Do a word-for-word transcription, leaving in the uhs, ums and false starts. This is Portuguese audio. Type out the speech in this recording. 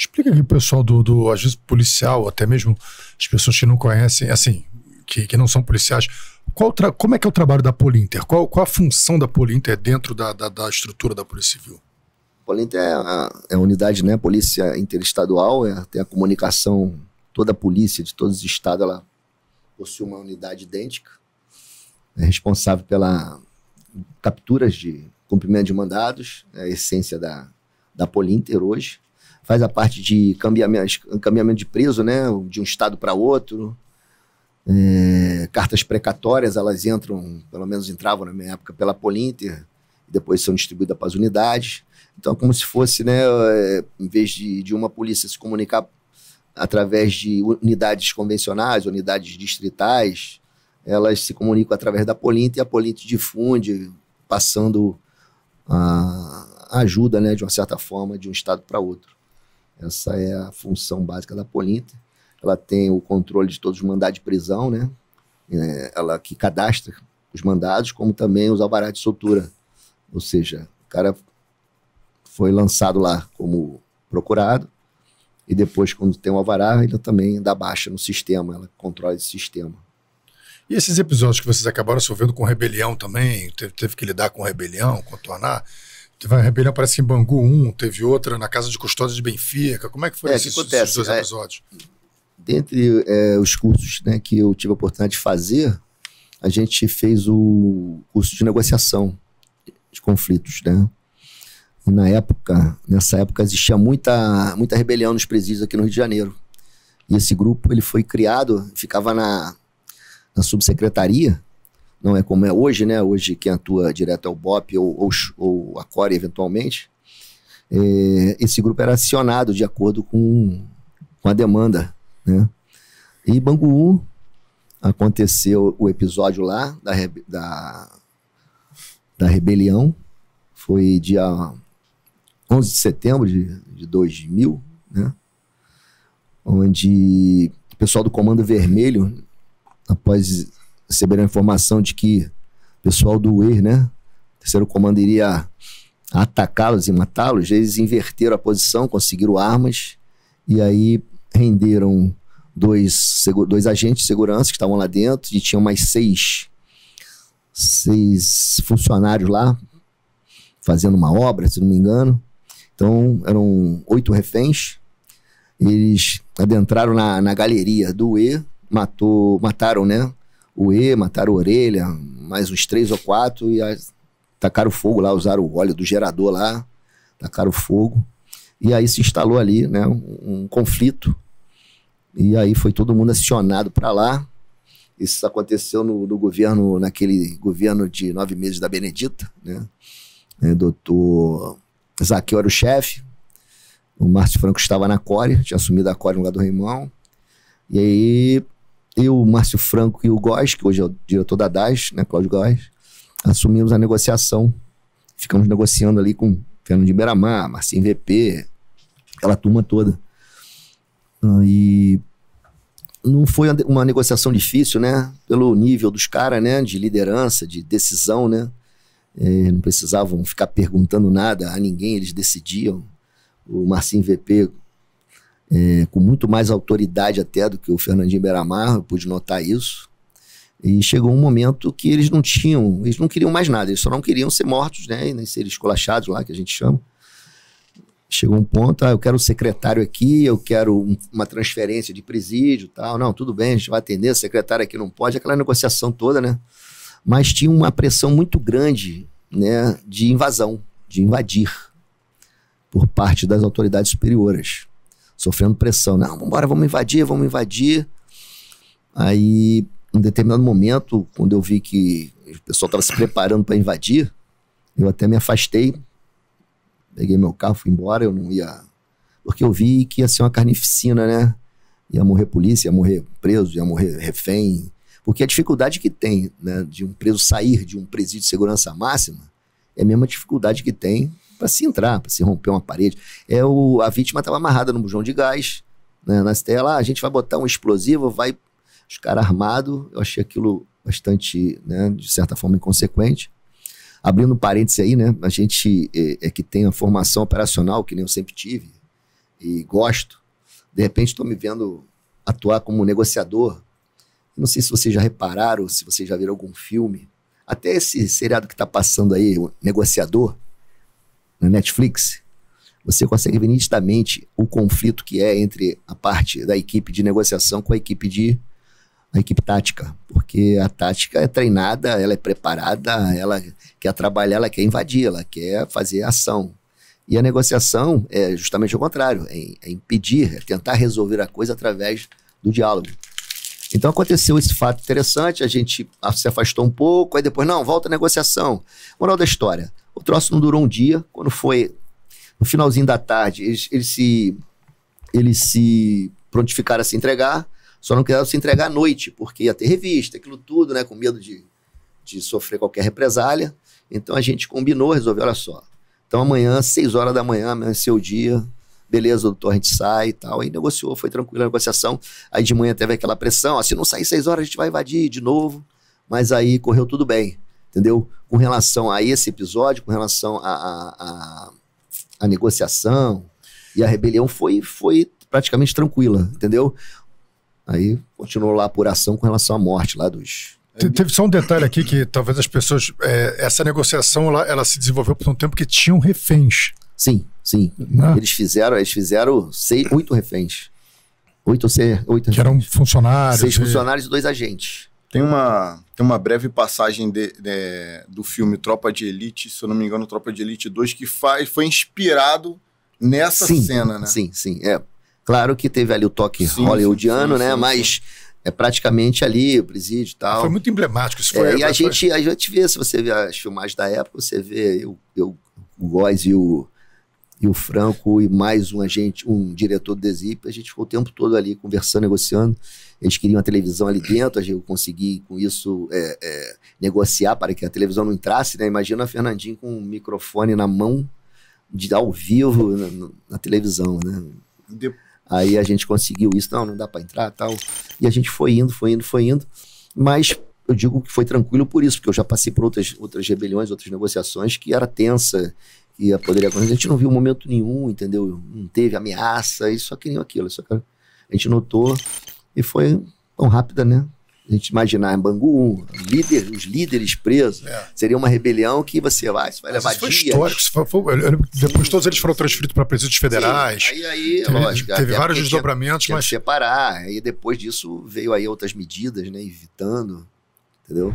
Explica aqui o pessoal do, do, às vezes, policial, até mesmo as pessoas que não conhecem, assim, que, que não são policiais, qual como é que é o trabalho da Polinter? Qual, qual a função da Polinter dentro da, da, da estrutura da Polícia Civil? A Polinter é a, é a unidade, né, polícia interestadual, é, tem a comunicação, toda a polícia de todos os estados, ela possui uma unidade idêntica, é responsável pela capturas de cumprimento de mandados, é a essência da, da Polinter hoje, faz a parte de cambiamento, cambiamento de preso, né, de um estado para outro, é, cartas precatórias, elas entram, pelo menos entravam na minha época pela Polinter, e depois são distribuídas para as unidades, então é como se fosse, né, em vez de, de uma polícia se comunicar através de unidades convencionais, unidades distritais, elas se comunicam através da Polinter e a Polinter difunde, passando a ajuda, né, de uma certa forma, de um estado para outro. Essa é a função básica da Polinter. Ela tem o controle de todos os mandados de prisão, né? Ela que cadastra os mandados, como também os alvarás de soltura. Ou seja, o cara foi lançado lá como procurado e depois, quando tem um alvará, ele também dá baixa no sistema, ela controla esse sistema. E esses episódios que vocês acabaram sofrendo com rebelião também, teve, teve que lidar com rebelião, contornar? Teve uma rebelião, parece que em Bangu um, teve outra na Casa de Custódia de Benfica. Como é que foi é, esses, que acontece, esses dois é, episódios? Dentre é, os cursos, né, que eu tive a oportunidade de fazer, a gente fez o curso de negociação de conflitos, né? E na época, nessa época existia muita, muita rebelião nos presídios aqui no Rio de Janeiro. E esse grupo ele foi criado, ficava na, na subsecretaria, não é como é hoje, né? Hoje quem atua direto é o B O P ou, ou, ou a Core, eventualmente. É, esse grupo era acionado de acordo com, com a demanda, né? E em Bangu aconteceu o episódio lá da, da, da rebelião, foi dia onze de setembro de, de dois mil, né? Onde o pessoal do Comando Vermelho, após receberam a informação de que o pessoal do Uê, né, Terceiro Comando, iria atacá-los e matá-los, eles inverteram a posição, conseguiram armas e aí renderam dois, dois agentes de segurança que estavam lá dentro e tinham mais seis, seis funcionários lá fazendo uma obra, se não me engano. Então eram oito reféns, eles adentraram na, na galeria do Uê, matou, mataram, né, o E, mataram a orelha, mais uns três ou quatro, e as, tacaram fogo lá, usaram o óleo do gerador lá, tacaram fogo, e aí se instalou ali, né, um, um conflito, e aí foi todo mundo acionado para lá. Isso aconteceu no, no governo, naquele governo de nove meses da Benedita, né, é, doutor Zaqueu era o chefe, o Márcio Franco estava na Core, tinha assumido a Core no lugar do Reimão, e aí eu, o Márcio Franco e o Góes, que hoje é o diretor da D A S, né, Cláudio Góes, assumimos a negociação. Ficamos negociando ali com Fernando de Beira-Mar, Marcinho V P, aquela turma toda. E não foi uma negociação difícil, né? Pelo nível dos caras, né? De liderança, de decisão, né? É, não precisavam ficar perguntando nada a ninguém, eles decidiam. O Marcinho V P... É, com muito mais autoridade até do que o Fernandinho Beira-Mar, eu pude notar isso. E chegou um momento que eles não tinham, eles não queriam mais nada, eles só não queriam ser mortos, né, e nem ser esculachados lá, que a gente chama. Chegou um ponto, ah, eu quero um secretário aqui, eu quero uma transferência de presídio e tal. Não, tudo bem, a gente vai atender, o secretário aqui não pode, aquela negociação toda, né. Mas tinha uma pressão muito grande, né, de invasão, de invadir, por parte das autoridades superiores. Sofrendo pressão, não, vamos embora, vamos invadir, vamos invadir. Aí, em determinado momento, quando eu vi que o pessoal estava se preparando para invadir, eu até me afastei, peguei meu carro, fui embora, eu não ia... Porque eu vi que ia ser uma carnificina, né? Ia morrer polícia, ia morrer preso, ia morrer refém. Porque a dificuldade que tem, né, de um preso sair de um presídio de segurança máxima é a mesma dificuldade que tem para se entrar, para se romper uma parede. É o, a vítima estava amarrada no bujão de gás, né, na esteira lá, a gente vai botar um explosivo, vai... Os caras armados, eu achei aquilo bastante, né, de certa forma, inconsequente. Abrindo um parênteses aí, né, a gente é, é que tem a formação operacional, que nem eu sempre tive, e gosto, de repente estou me vendo atuar como negociador. Não sei se vocês já repararam, se vocês já viram algum filme, até esse seriado que está passando aí, o Negociador, na Netflix, você consegue ver nitidamente o conflito que é entre a parte da equipe de negociação com a equipe de a equipe tática, porque a tática é treinada, ela é preparada, ela quer trabalhar, ela quer invadir, ela quer fazer ação. E a negociação é justamente o contrário, é, é impedir, é tentar resolver a coisa através do diálogo. Então aconteceu esse fato interessante, a gente se afastou um pouco, aí depois, não, volta a negociação. Moral da história, o troço não durou um dia, quando foi no finalzinho da tarde, eles, eles, se, eles se prontificaram a se entregar, só não quiseram se entregar à noite, porque ia ter revista, aquilo tudo, né, com medo de, de sofrer qualquer represália. Então a gente combinou, resolveu, olha só. Então amanhã, às seis horas da manhã, amanheceu o dia, beleza, doutor, a gente sai e tal. Aí negociou, foi tranquila a negociação. Aí de manhã teve aquela pressão, ó, se não sair seis horas a gente vai invadir de novo. Mas aí correu tudo bem, entendeu? Com relação a esse episódio, com relação a, a, a, a negociação e a rebelião, foi, foi praticamente tranquila, entendeu? Aí continuou lá a apuração com relação à morte lá dos... Teve só um detalhe aqui que talvez as pessoas... É, essa negociação ela, ela se desenvolveu por um tempo que tinham reféns. Sim, sim. Ah. Eles fizeram, eles fizeram seis, oito reféns. Oito ou seis... Oito que eram funcionários. Seis e... funcionários e dois agentes. Tem uma, tem uma breve passagem de, de, do filme Tropa de Elite, se eu não me engano, Tropa de Elite dois, que faz, foi inspirado nessa sim, cena, né? Sim, sim. É, claro que teve ali o toque sim, hollywoodiano, sim, sim, né? Sim, mas... Sim. É praticamente ali, o presídio e tal. Foi muito emblemático isso. Foi é, e a gente, a gente vê, se você vê as filmagens da época, você vê eu, eu, o Góes e o, e o Franco e mais um agente, um diretor do Desip, a gente ficou o tempo todo ali conversando, negociando. Eles queriam a televisão ali dentro, eu consegui com isso é, é, negociar para que a televisão não entrasse, né? Imagina a Fernandinho com um microfone na mão, de, ao vivo, na, na televisão, né? De... Aí a gente conseguiu isso, não, não dá para entrar, tal. E a gente foi indo, foi indo, foi indo. Mas eu digo que foi tranquilo por isso, porque eu já passei por outras, outras rebeliões, outras negociações que era tensa, que poderia acontecer. A gente não viu momento nenhum, entendeu? Não teve ameaça, e só queriam aquilo. Só que a gente notou e foi tão rápida, né? A gente imaginar, em Bangu, líder, os líderes presos, é. Seria uma rebelião que você vai, isso vai levar isso foi dias. Histórico, isso foi, foi, eu, depois sim, todos eles foram transferidos para presídios federais. Sim. Aí, aí, teve, lógico. Teve vários desdobramentos, tinha, mas... Tinha que separar, aí depois disso veio aí outras medidas, né, evitando, entendeu?